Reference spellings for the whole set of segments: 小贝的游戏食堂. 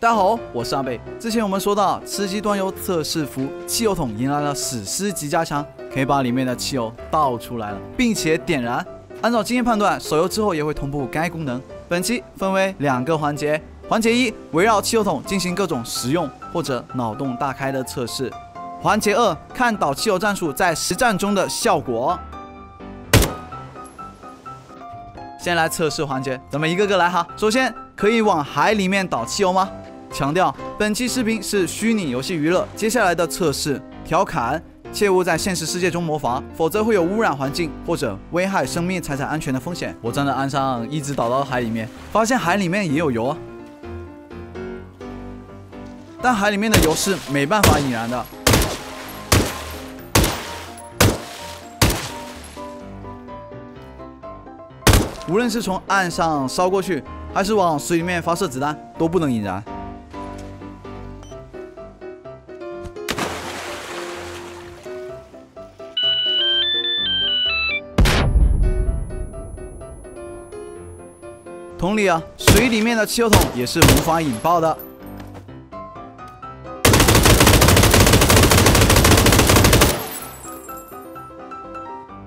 大家好，我是阿贝。之前我们说到，吃鸡端游测试服汽油桶迎来了史诗级加强，可以把里面的汽油倒出来了，并且点燃。按照经验判断，手游之后也会同步该功能。本期分为2个环节，环节1围绕汽油桶进行各种实用或者脑洞大开的测试；环节2看倒汽油战术在实战中的效果。先来测试环节，咱们一个个来哈。首先，可以往海里面倒汽油吗？ 强调，本期视频是虚拟游戏娱乐。接下来的测试调侃，切勿在现实世界中模仿，否则会有污染环境或者危害生命财产安全的风险。我站在岸上，一直倒到海里面，发现海里面也有油啊，但海里面的油是没办法引燃的。无论是从岸上烧过去，还是往水里面发射子弹，都不能引燃。 同理啊，水里面的汽油桶也是无法引爆的。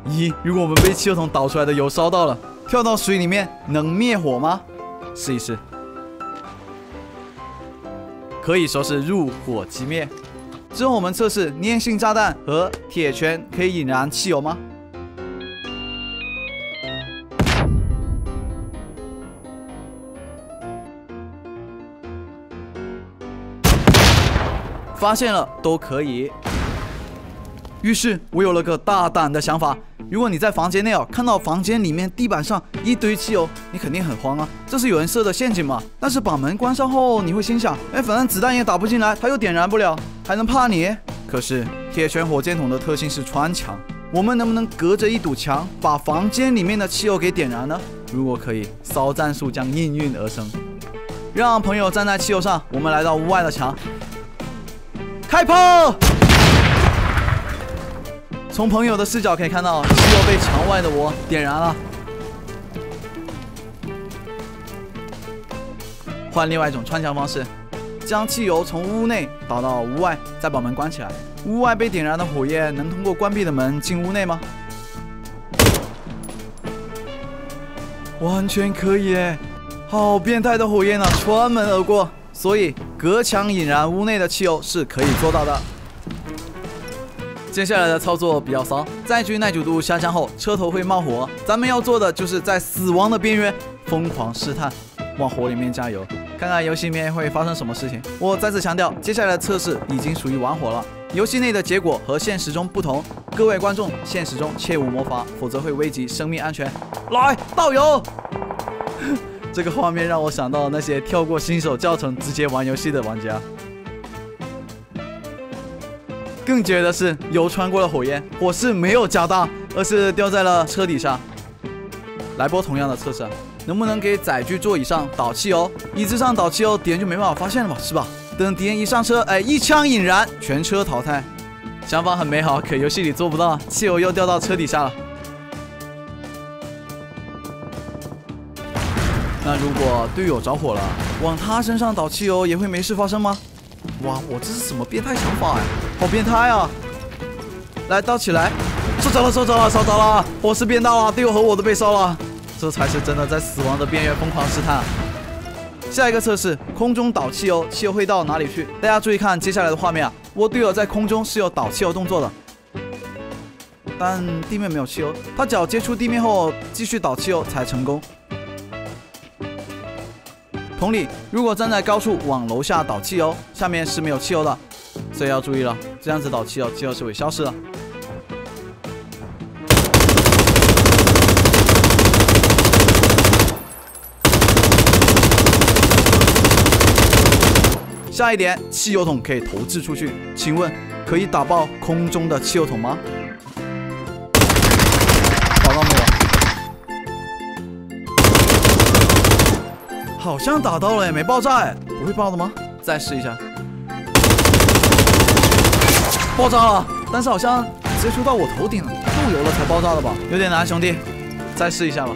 咦，如果我们被汽油桶倒出来的油烧到了，跳到水里面能灭火吗？试一试，可以说是入火即灭。之后我们测试粘性炸弹和铁拳可以引燃汽油吗？ 发现了都可以。于是我有了个大胆的想法：如果你在房间内哦，看到房间里面地板上一堆汽油，你肯定很慌啊，这是有人设的陷阱嘛？但是把门关上后，你会心想：哎，反正子弹也打不进来，它又点燃不了，还能怕你？可是铁拳火箭筒的特性是穿墙，我们能不能隔着一堵墙把房间里面的汽油给点燃呢？如果可以，骚战术将应运而生。让朋友站在汽油上，我们来到屋外的墙。 开炮！从朋友的视角可以看到，汽油被墙外的我点燃了。换另外一种穿墙方式，将汽油从屋内倒到屋外，再把门关起来。屋外被点燃的火焰能通过关闭的门进屋内吗？完全可以诶！好变态的火焰啊，穿门而过。 所以，隔墙引燃屋内的汽油是可以做到的。接下来的操作比较骚，载具耐久度下降后，车头会冒火。咱们要做的就是在死亡的边缘疯狂试探，往火里面加油，看看游戏里面会发生什么事情。我再次强调，接下来的测试已经属于玩火了，游戏内的结果和现实中不同。各位观众，现实中切勿模仿，否则会危及生命安全。来，倒油！这个画面让我想到那些跳过新手教程直接玩游戏的玩家，更绝的是油穿过了火焰，火势没有加大，而是掉在了车底下。来波同样的测试，能不能给载具座椅上倒汽油？椅子上倒汽油，敌人就没办法发现了嘛，是吧？等敌人一上车，哎，一枪引燃，全车淘汰。想法很美好，可游戏里做不到，汽油又掉到车底下了。 那如果队友着火了，往他身上倒汽油也会没事发生吗？哇，我这是什么变态想法呀、好变态啊！来倒起来，烧着了，烧着了，烧着了，火势变大了，队友和我都被烧了，这才是真的在死亡的边缘疯狂试探。下一个测试，空中倒汽油，汽油会到哪里去？大家注意看接下来的画面啊，我队友在空中是有倒汽油动作的。 但地面没有汽油，他脚接触地面后继续倒汽油才成功。同理，如果站在高处往楼下倒汽油，下面是没有汽油的，所以要注意了，这样子倒汽油，汽油是会消失的。下一点，汽油桶可以投掷出去，请问可以打爆空中的汽油桶吗？ 好像打到了，也没爆炸，哎，不会爆的吗？再试一下，爆炸了，但是好像接触到我头顶了，漏油了才爆炸的吧？有点难，兄弟，再试一下吧。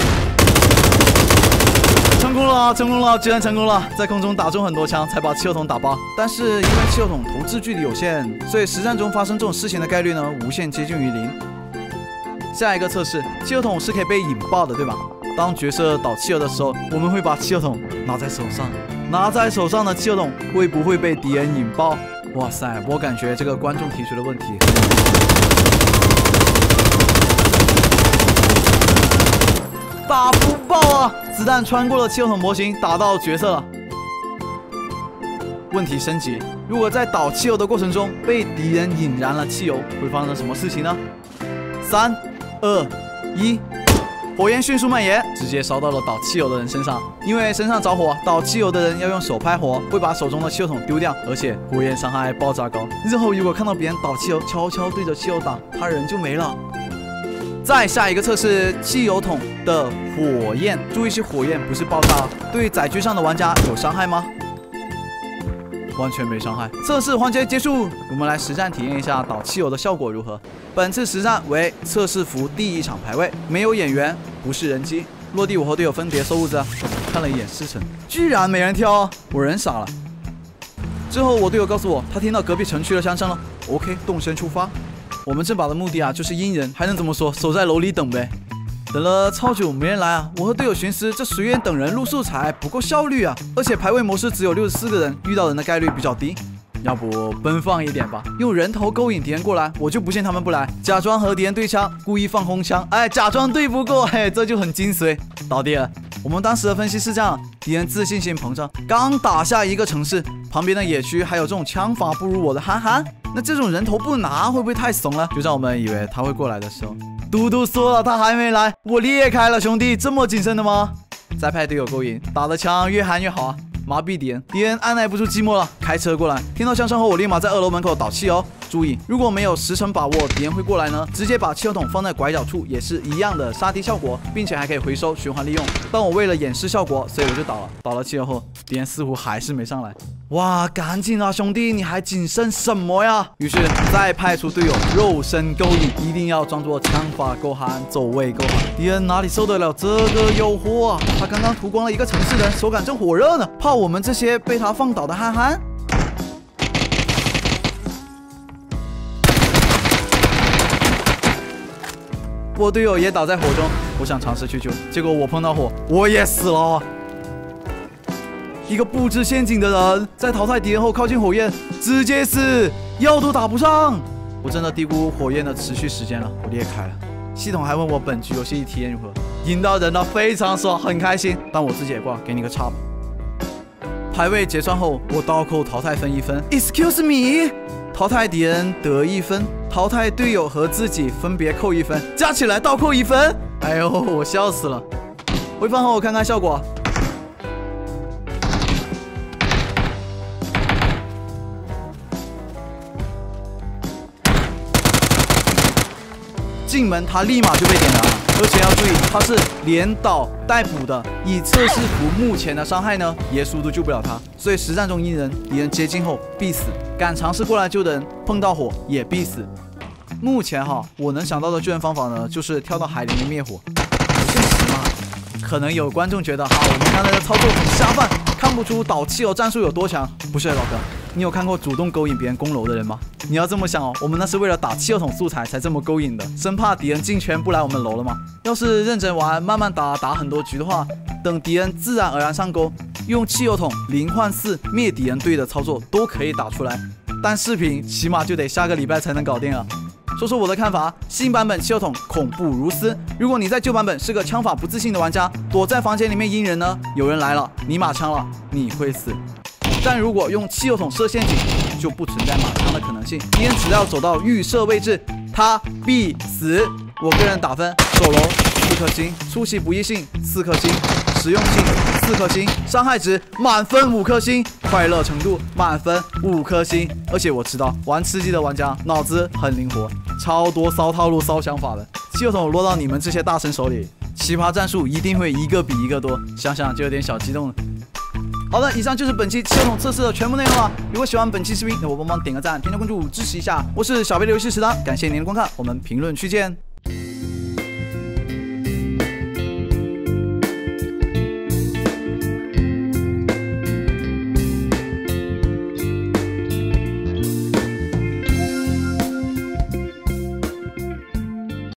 成功了，成功了，居然成功了！在空中打中很多枪才把汽油桶打爆，但是因为汽油桶投掷距离有限，所以实战中发生这种事情的概率呢无限接近于零。下一个测试，汽油桶是可以被引爆的，对吧？当角色倒汽油的时候，我们会把汽油桶拿在手上，拿在手上的汽油桶会不会被敌人引爆？哇塞，我感觉这个观众提出了问题。 打不爆啊！子弹穿过了汽油桶模型，打到角色了。问题升级：如果在倒汽油的过程中被敌人引燃了汽油，会发生什么事情呢？3、2、1，火焰迅速蔓延，直接烧到了倒汽油的人身上。因为身上着火，倒汽油的人要用手拍火，会把手中的汽油桶丢掉，而且火焰伤害爆炸高。日后如果看到别人倒汽油，悄悄对着汽油打，他人就没了。 再下一个测试，汽油桶的火焰，注意是火焰，不是爆炸啊。对载具上的玩家有伤害吗？完全没伤害。测试环节结束，我们来实战体验一下倒汽油的效果如何。本次实战为测试服第一场排位，没有演员，不是人机。落地，我和队友分别收物资，看了一眼尸城，居然没人跳哦，我人傻了。之后我队友告诉我，他听到隔壁城区的枪声了。OK， 动身出发。 我们这把的目的啊，就是阴人，还能怎么说？守在楼里等呗。等了超久没人来啊，我和队友寻思，这随缘等人入素材不够效率啊，而且排位模式只有64个人，遇到人的概率比较低。要不奔放一点吧，用人头勾引敌人过来，我就不信他们不来。假装和敌人对枪，故意放空枪，哎，假装对不过，嘿，这就很精髓。倒地了。我们当时的分析是这样：敌人自信心膨胀，刚打下一个城市，旁边的野区还有这种枪法不如我的憨憨。 那这种人头不拿会不会太怂了？就在我们以为他会过来的时候，嘟嘟说了他还没来，我裂开了，兄弟，这么谨慎的吗？再派队友勾引，打的枪越憨越好啊，麻痹敌人，敌人按耐不住寂寞了，开车过来。听到枪声后，我立马在2楼门口倒汽油。注意，如果没有10成把握敌人会过来呢，直接把汽油桶放在拐角处也是一样的杀敌效果，并且还可以回收循环利用。但我为了演示效果，所以我就倒了。倒了汽油后，敌人似乎还是没上来。 哇，赶紧啊，兄弟，你还谨慎什么呀？于是再派出队友肉身勾引，一定要装作枪法够憨，走位够狠，敌人哪里受得了这个诱惑啊？他刚刚屠光了一个城市人，手感正火热呢，怕我们这些被他放倒的憨憨？我队友也倒在火中，我想尝试去救，结果我碰到火，我也死了啊。 一个布置陷阱的人，在淘汰敌人后靠近火焰，直接死，药都打不上。我真的低估火焰的持续时间了，我裂开了。系统还问我本局游戏体验如何，赢到人了，非常爽，很开心。但我自己也挂，给你个差吧。排位结算后，我倒扣淘汰分1分。Excuse me， 淘汰敌人得1分，淘汰队友和自己分别扣1分，加起来倒扣1分。哎呦，我笑死了。回放后我看看效果。 进门，他立马就被点燃了，而且要注意，他是连倒带补的。以测试服目前的伤害呢，耶稣都救不了他，所以实战中阴人，敌人接近后必死，敢尝试过来救的人碰到火也必死。目前哈，我能想到的救人方法呢，就是跳到海里面灭火。现实嘛，可能有观众觉得哈，我们刚才的操作很下饭，看不出倒汽油战术有多强。不是，老哥，你有看过主动勾引别人攻楼的人吗？ 你要这么想哦，我们那是为了打汽油桶素材才这么勾引的，生怕敌人进圈不来我们楼了吗？要是认真玩，慢慢打，打很多局的话，等敌人自然而然上钩，用汽油桶0换4灭敌人队的操作都可以打出来。但视频起码就得下个礼拜才能搞定啊。说说我的看法，新版本汽油桶恐怖如斯。如果你在旧版本是个枪法不自信的玩家，躲在房间里面阴人呢，有人来了，你马枪了，你会死。但如果用汽油桶设陷阱， 就不存在马枪的可能性，敌人只要走到预设位置，他必死。我个人打分：守楼4颗星，出其不意性4颗星，实用性4颗星，伤害值满分5颗星，快乐程度满分5颗星。而且我知道玩吃鸡的玩家脑子很灵活，超多骚套路、骚想法的。汽油桶落到你们这些大神手里，奇葩战术一定会一个比一个多，想想就有点小激动了。 好的，以上就是本期汽油桶测试的全部内容了。如果喜欢本期视频，那我帮忙点个赞，添加关注支持一下。我是小贝的游戏食堂，感谢您的观看，我们评论区见。